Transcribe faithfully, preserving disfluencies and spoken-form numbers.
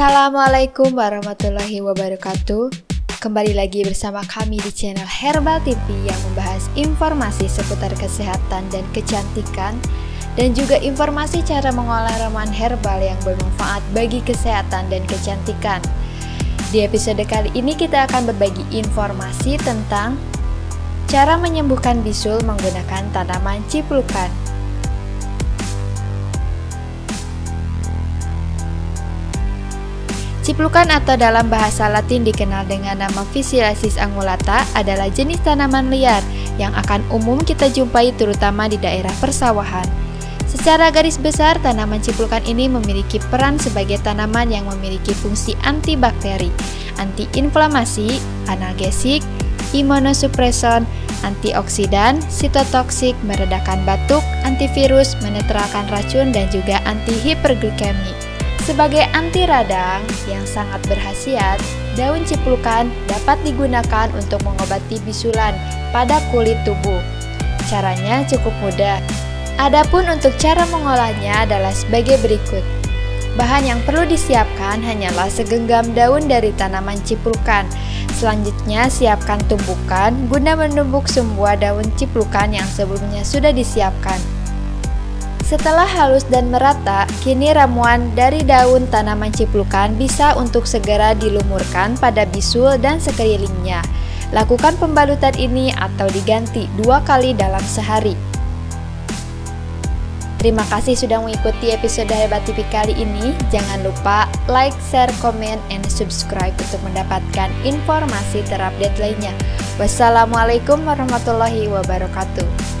Assalamualaikum warahmatullahi wabarakatuh. Kembali lagi bersama kami di channel Herbal T V yang membahas informasi seputar kesehatan dan kecantikan, dan juga informasi cara mengolah ramuan herbal yang bermanfaat bagi kesehatan dan kecantikan. Di episode kali ini kita akan berbagi informasi tentang cara menyembuhkan bisul menggunakan tanaman ciplukan. Ciplukan atau dalam bahasa Latin dikenal dengan nama Physalis angulata adalah jenis tanaman liar yang akan umum kita jumpai terutama di daerah persawahan. Secara garis besar, tanaman ciplukan ini memiliki peran sebagai tanaman yang memiliki fungsi antibakteri, antiinflamasi, analgesik, imunosupreson, antioksidan, sitotoksik, meredakan batuk, antivirus, menetralkan racun, dan juga antihiperglikemi. Sebagai anti radang yang sangat berkhasiat, daun ciplukan dapat digunakan untuk mengobati bisulan pada kulit tubuh. Caranya cukup mudah. Adapun untuk cara mengolahnya adalah sebagai berikut. Bahan yang perlu disiapkan hanyalah segenggam daun dari tanaman ciplukan. Selanjutnya, siapkan tumbukan guna menumbuk semua daun ciplukan yang sebelumnya sudah disiapkan. Setelah halus dan merata, kini ramuan dari daun tanaman ciplukan bisa untuk segera dilumurkan pada bisul dan sekelilingnya. Lakukan pembalutan ini atau diganti dua kali dalam sehari. Terima kasih sudah mengikuti episode Herbal T V kali ini. Jangan lupa like, share, comment, and subscribe untuk mendapatkan informasi terupdate lainnya. Wassalamualaikum warahmatullahi wabarakatuh.